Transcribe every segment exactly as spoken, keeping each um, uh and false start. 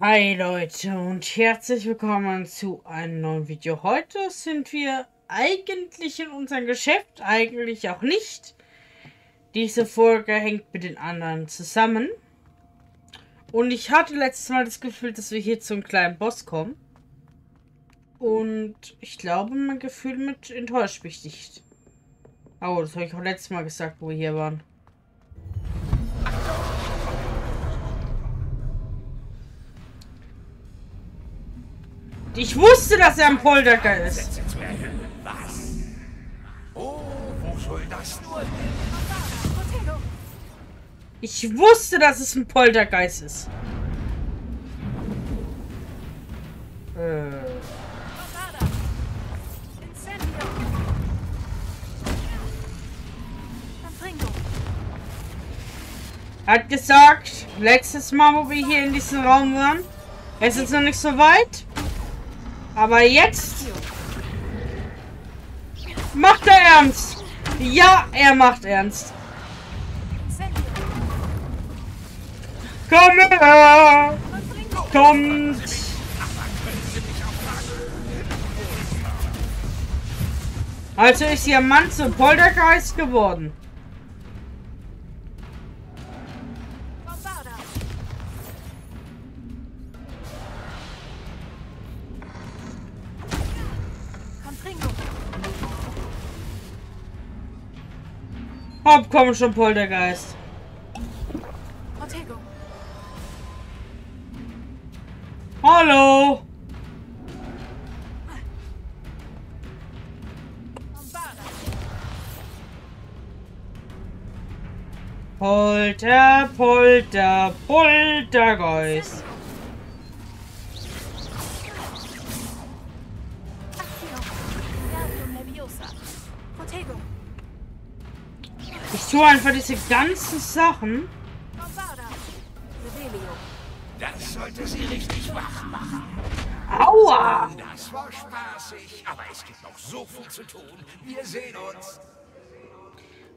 Hi Leute und herzlich willkommen zu einem neuen Video. Heute sind wir eigentlich in unserem Geschäft, eigentlich auch nicht. Diese Folge hängt mit den anderen zusammen. Und ich hatte letztes Mal das Gefühl, dass wir hier zum kleinen Boss kommen. Und ich glaube, mein Gefühl mit enttäuscht mich nicht. Oh, das habe ich auch letztes Mal gesagt, wo wir hier waren. Ich wusste, dass er ein Poltergeist ist. Was? Oh, wo soll das nur hin? Ich wusste, dass es ein Poltergeist ist. Äh. Hat gesagt, letztes Mal, wo wir hier in diesem Raum waren, es ist noch nicht so weit. Aber jetzt macht er ernst. Ja, er macht ernst. Komm her. Kommt. Also ist ihr Mann zum Poltergeist geworden. Hopp, komm schon, Poltergeist. Hallo. Polter, Polter, Poltergeist. Ich tue einfach diese ganzen Sachen. Das sollte sie richtig wach machen. Aua! Das war spaßig, aber es gibt noch so viel zu tun. Wir sehen uns.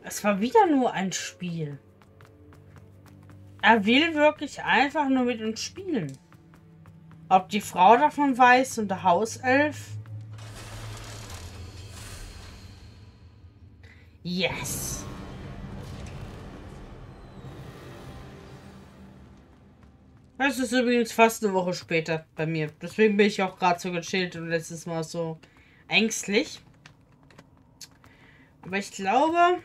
Es war wieder nur ein Spiel. Er will wirklich einfach nur mit uns spielen. Ob die Frau davon weiß und der Hauself? Yes! Es ist übrigens fast eine Woche später bei mir. Deswegen bin ich auch gerade so gechillt und letztes Mal so ängstlich. Aber ich glaube,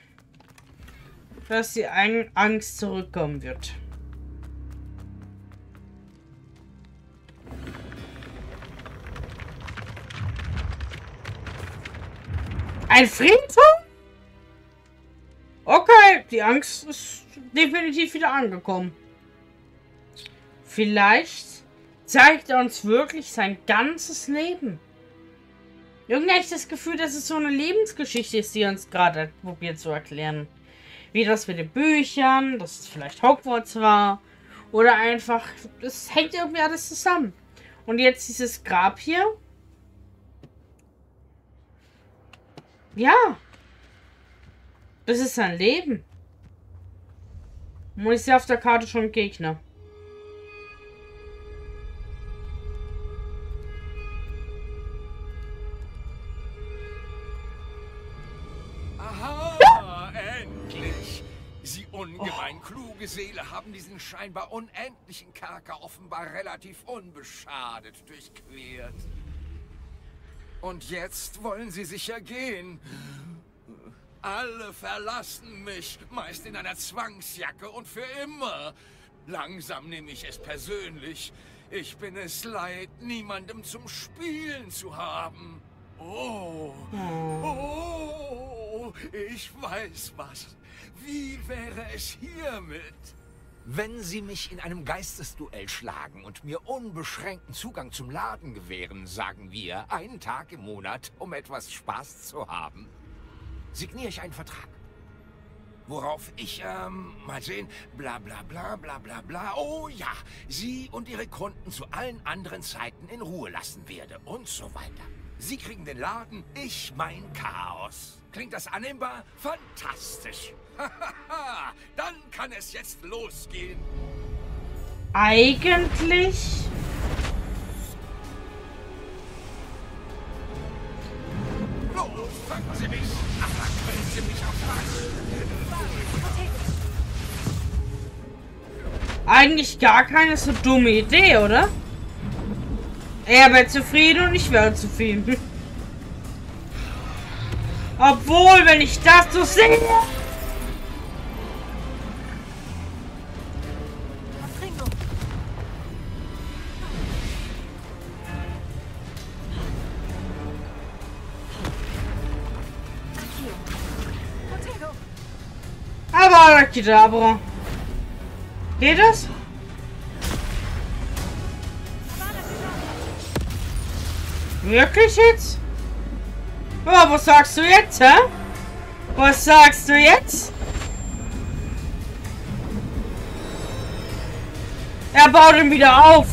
dass die Angst zurückkommen wird. Ein Friedhof? Okay, die Angst ist definitiv wieder angekommen. Vielleicht zeigt er uns wirklich sein ganzes Leben. Irgendwie habe ich das Gefühl, dass es so eine Lebensgeschichte ist, die er uns gerade probiert zu erklären. Wie das mit den Büchern, dass es vielleicht Hogwarts war. Oder einfach, das hängt irgendwie alles zusammen. Und jetzt dieses Grab hier. Ja. Das ist sein Leben. Und ich sehe auf der Karte schon einen Gegner. Seele haben diesen scheinbar unendlichen Kerker offenbar relativ unbeschadet durchquert. Und jetzt wollen sie sicher gehen. Alle verlassen mich, meist in einer Zwangsjacke und für immer. Langsam nehme ich es persönlich. Ich bin es leid, niemandem zum Spielen zu haben. Oh, oh, ich weiß was. Wie wäre es hiermit? Wenn Sie mich in einem Geistesduell schlagen und mir unbeschränkten Zugang zum Laden gewähren, sagen wir, einen Tag im Monat, um etwas Spaß zu haben, signiere ich einen Vertrag. Worauf ich, ähm, mal sehen, bla bla bla bla bla bla, oh ja, Sie und Ihre Kunden zu allen anderen Zeiten in Ruhe lassen werde und so weiter. Sie kriegen den Laden, ich mein Chaos. Klingt das annehmbar? Fantastisch. Dann kann es jetzt losgehen. Eigentlich eigentlich gar keine so dumme Idee, oder? Er wäre zufrieden und ich wäre zufrieden. Obwohl, wenn ich das so sehe... Aber, aber... Geht das? Wirklich jetzt? Oh, was sagst du jetzt, hä? Was sagst du jetzt? Er baut ihn wieder auf.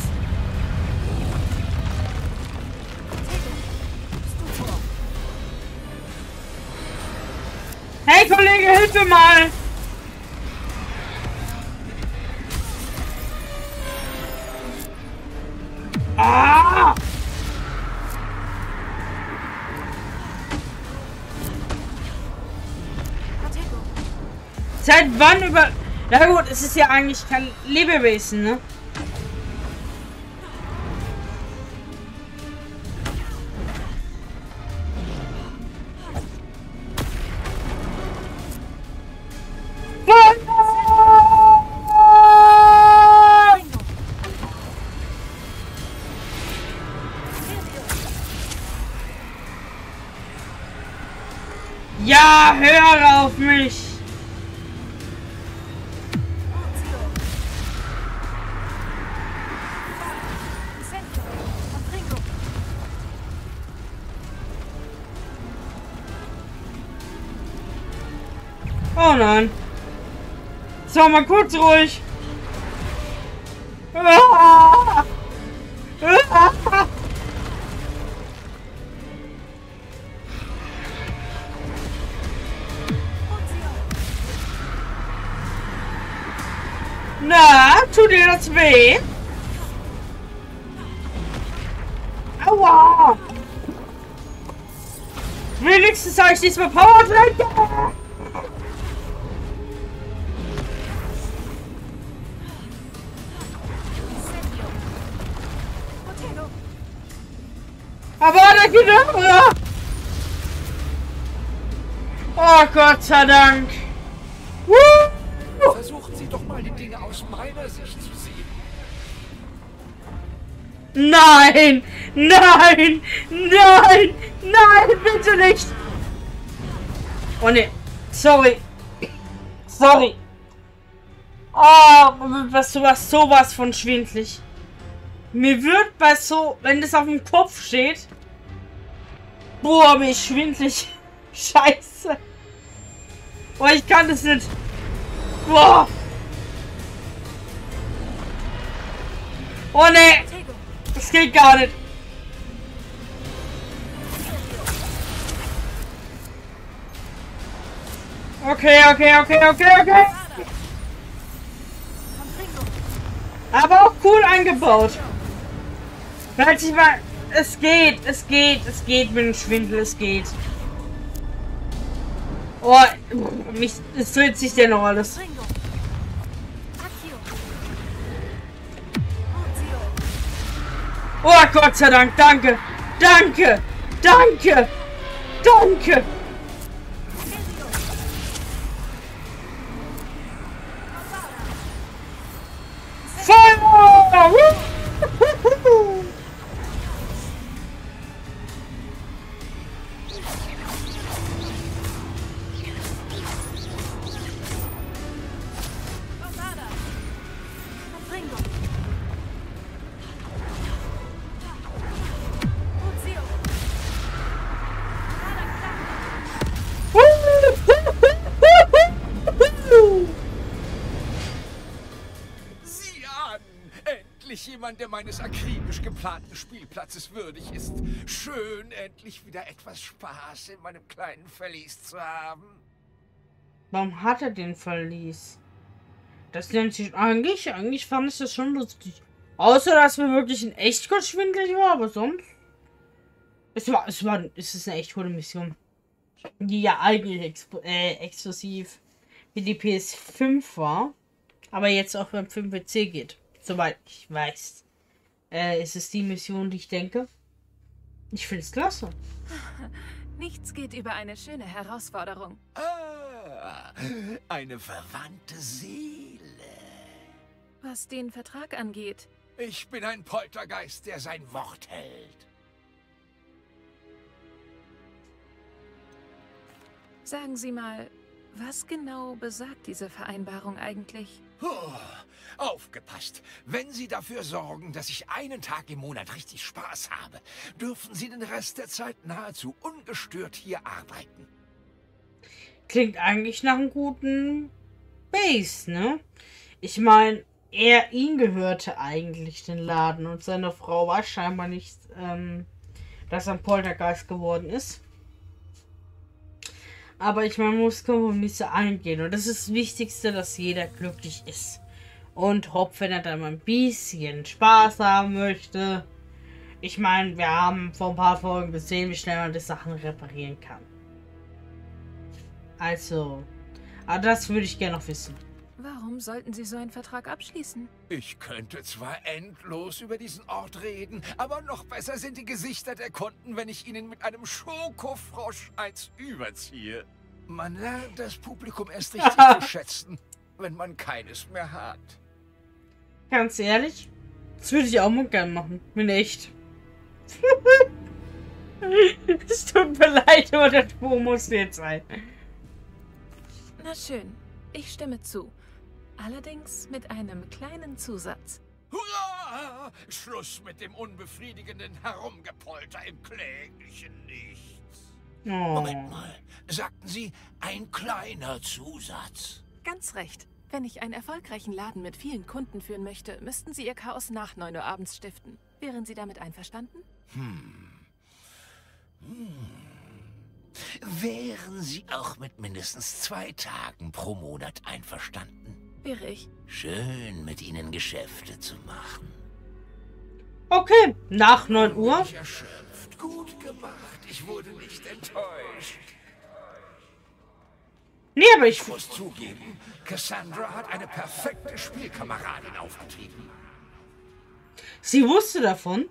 Hey Kollege, hilf mir mal! Ah! Seit wann über... Na gut, es ist ja eigentlich kein Lebewesen, ne? Ja, hör auf mich! Oh nein. So, mal kurz ruhig. Ah! Ah! Na, tut dir das weh? Aua! Wenigstens habe ich diesmal Power-Tränke! Aber da geht er! Oh Gott sei Dank! Woo! Versuchen Sie doch mal die Dinge aus meiner Sicht zu sehen. Nein! Nein! Nein! Nein! Bitte nicht! Oh ne! Sorry! Sorry! Oh, was, was sowas von schwindlig. Mir wird bei so, wenn das auf dem Kopf steht, boah, mir ist schwindelig. Scheiße. Boah, ich kann das nicht. Boah. Oh ne, das geht gar nicht. Okay, okay, okay, okay, okay. Aber auch cool eingebaut. Falls ich mal. Es geht, es geht, es geht mit dem Schwindel, es geht. Oh, mich, es dreht sich denn noch alles. Oh Gott sei Dank, danke, danke, danke, danke. Feuer! Der meines akribisch geplanten Spielplatzes würdig ist. Schön, endlich wieder etwas Spaß in meinem kleinen Verlies zu haben. Warum hat er den Verlies? Das nennt sich eigentlich, eigentlich fand ich das schon lustig. Außer, dass wir wirklich in echt gut schwindelig war, aber sonst... Es war, es war, es ist eine echt coole Mission. Die ja eigentlich äh, exklusiv wie die P S fünf war. aber jetzt auch beim Film P C geht. Soweit ich weiß. Äh, ist es die Mission, die ich denke? Ich finde es klasse. Nichts geht über eine schöne Herausforderung. Ah, eine verwandte Seele. Was den Vertrag angeht. Ich bin ein Poltergeist, der sein Wort hält. Sagen Sie mal, was genau besagt diese Vereinbarung eigentlich? Oh, aufgepasst! Wenn Sie dafür sorgen, dass ich einen Tag im Monat richtig Spaß habe, dürfen Sie den Rest der Zeit nahezu ungestört hier arbeiten. Klingt eigentlich nach einem guten Base, ne? Ich meine, er, ihm gehörte eigentlich den Laden und seine Frau war scheinbar nicht, ähm, dass er ein Poltergeist geworden ist. Aber ich meine, man muss Kompromisse eingehen. Und das ist das Wichtigste, dass jeder glücklich ist. Und Hopp, wenn er dann mal ein bisschen Spaß haben möchte. Ich meine, wir haben vor ein paar Folgen gesehen, wie schnell man die Sachen reparieren kann. Also, aber das würde ich gerne noch wissen. Warum sollten Sie so einen Vertrag abschließen? Ich könnte zwar endlos über diesen Ort reden, aber noch besser sind die Gesichter der Kunden, wenn ich ihnen mit einem Schokofrosch eins überziehe. Man lernt das Publikum erst richtig zu schätzen, wenn man keines mehr hat. Ganz ehrlich? Das würde ich auch mal gern machen. Bin echt. Es tut mir leid, aber das muss jetzt sein. Na schön, ich stimme zu. Allerdings mit einem kleinen Zusatz. Hurra! Schluss mit dem unbefriedigenden Herumgepolter im kläglichen Nichts. Oh. Moment mal, sagten Sie, ein kleiner Zusatz? Ganz recht. Wenn ich einen erfolgreichen Laden mit vielen Kunden führen möchte, müssten Sie Ihr Chaos nach neun Uhr abends stiften. Wären Sie damit einverstanden? Hm. Hm. Wären Sie auch mit mindestens zwei Tagen pro Monat einverstanden? Wäre ich. Schön, mit Ihnen Geschäfte zu machen. Okay, nach neun Uhr. Ich erschöpft. Gut gemacht. Ich wurde nicht enttäuscht. Nee, aber ich, ich muss zugeben, Cassandra hat eine perfekte Spielkameradin aufgetrieben. Sie wusste davon?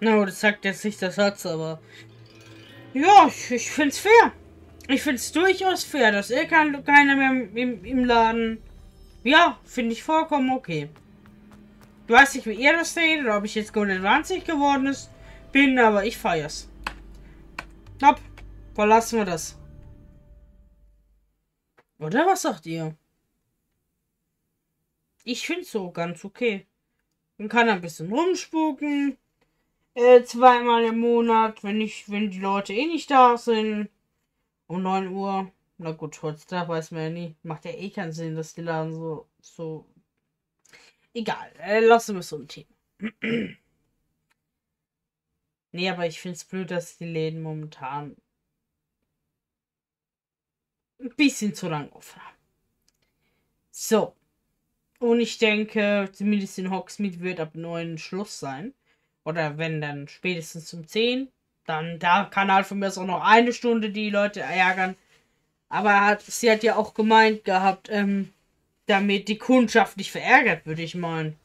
Na, no, das sagt jetzt nicht der Satz, aber... Ja, ich, ich find's fair. Ich find's durchaus fair, dass er kein, keiner mehr im, im, im Laden... Ja, finde ich vollkommen okay. Du weißt nicht, wie ihr das seht, oder ob ich jetzt neunundzwanzig geworden ist, bin, aber ich feier's. Hopp, verlassen wir das. Oder was sagt ihr? Ich find's so ganz okay. Man kann ein bisschen rumspuken. Äh, zweimal im Monat, wenn ich, wenn die Leute eh nicht da sind. Um neun Uhr. Na gut, heutzutage weiß man ja nie. Macht ja eh keinen Sinn, dass die Laden so, so... Egal, äh, lassen wir es so ein Thema. Nee, aber ich finde es blöd, dass die Läden momentan ein bisschen zu lang offen haben. So. Und ich denke, zumindest in Hogsmeade wird ab neun Schluss sein. Oder wenn, dann spätestens um zehn. Dann da kann halt von mir aus auch noch eine Stunde die Leute ärgern. Aber hat, sie hat ja auch gemeint gehabt, ähm, damit die Kundschaft nicht verärgert, würde ich meinen.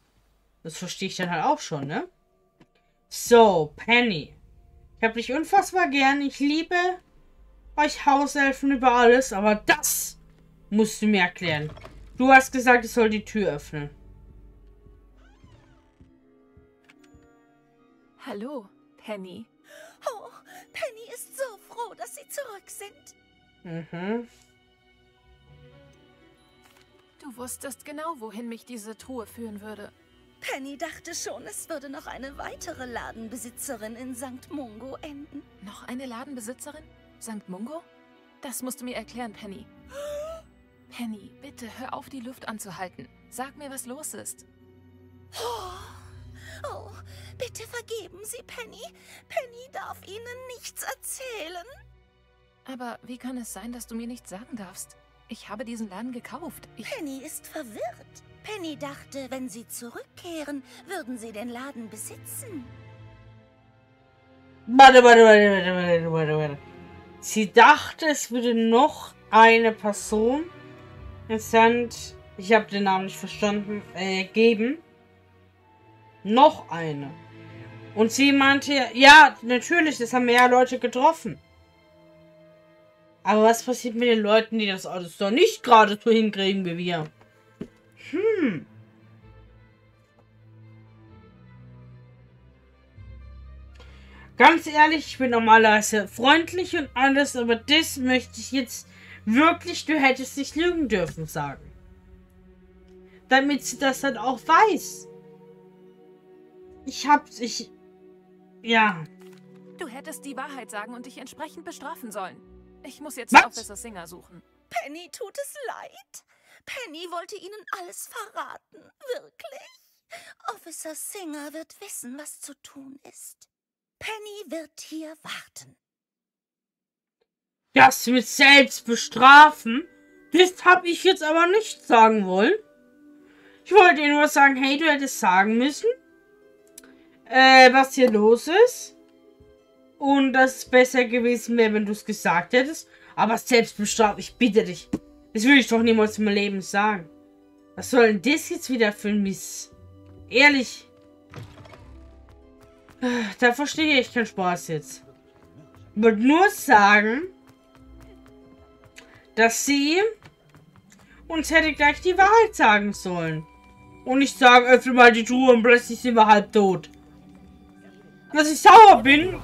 Das verstehe ich dann halt auch schon, ne? So, Penny. Ich habe dich unfassbar gern. Ich liebe euch Hauselfen über alles. Aber das musst du mir erklären. Du hast gesagt, ich soll die Tür öffnen. Hallo, Penny. Oh, Penny ist so froh, dass Sie zurück sind. Mhm. Du wusstest genau, wohin mich diese Truhe führen würde. Penny dachte schon, es würde noch eine weitere Ladenbesitzerin in Sankt Mungo enden. Noch eine Ladenbesitzerin? Sankt Mungo? Das musst du mir erklären, Penny. Penny, bitte hör auf, die Luft anzuhalten. Sag mir, was los ist. Oh. Oh, bitte vergeben Sie, Penny. Penny darf Ihnen nichts erzählen. Aber wie kann es sein, dass du mir nichts sagen darfst? Ich habe diesen Laden gekauft. Ich Penny ist verwirrt. Penny dachte, wenn Sie zurückkehren, würden Sie den Laden besitzen. Warte, warte, warte, warte, warte, warte, warte. Sie dachte, es würde noch eine Person Interessant. Ich habe den Namen nicht verstanden. Äh, geben. Noch eine. Und sie meinte, ja, natürlich, das haben mehr Leute getroffen. Aber was passiert mit den Leuten, die das alles doch nicht gerade so hinkriegen wie wir? Hm. Ganz ehrlich, ich bin normalerweise freundlich und alles, aber das möchte ich jetzt wirklich, du hättest nicht lügen dürfen, sagen. Damit sie das dann auch weiß. Ich hab's, ich... Ja. Du hättest die Wahrheit sagen und dich entsprechend bestrafen sollen. Ich muss jetzt Officer Singer suchen. Penny tut es leid. Penny wollte ihnen alles verraten. Wirklich? Officer Singer wird wissen, was zu tun ist. Penny wird hier warten. Das mit selbst bestrafen? Das habe ich jetzt aber nicht sagen wollen. Ich wollte ihr nur sagen, hey, du hättest sagen müssen, äh, was hier los ist. Und das ist besser gewesen wäre, wenn du es gesagt hättest. Aber selbst bestraft, ich bitte dich. Das will ich doch niemals in meinem Leben sagen. Was soll denn das jetzt wieder für ein Mist? Ehrlich. Da verstehe ich keinen Spaß jetzt. Ich wollte nur sagen, dass sie uns hätte gleich die Wahrheit sagen sollen. Und nicht sagen, öffne mal die Truhe und plötzlich sind wir halb tot. Dass ich sauer bin,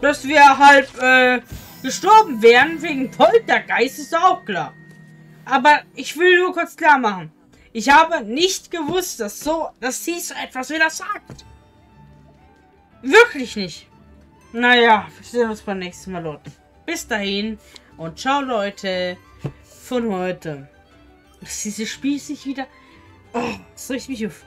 dass wir halb äh, gestorben wären wegen Poltergeist, ist auch klar. Aber ich will nur kurz klar machen. Ich habe nicht gewusst, dass, so, dass sie so etwas wieder sagt. Wirklich nicht. Naja, wir sehen uns beim nächsten Mal, Leute. Bis dahin und ciao, Leute, von heute. Ist diese Spießig wieder? Oh, das riecht mich auf.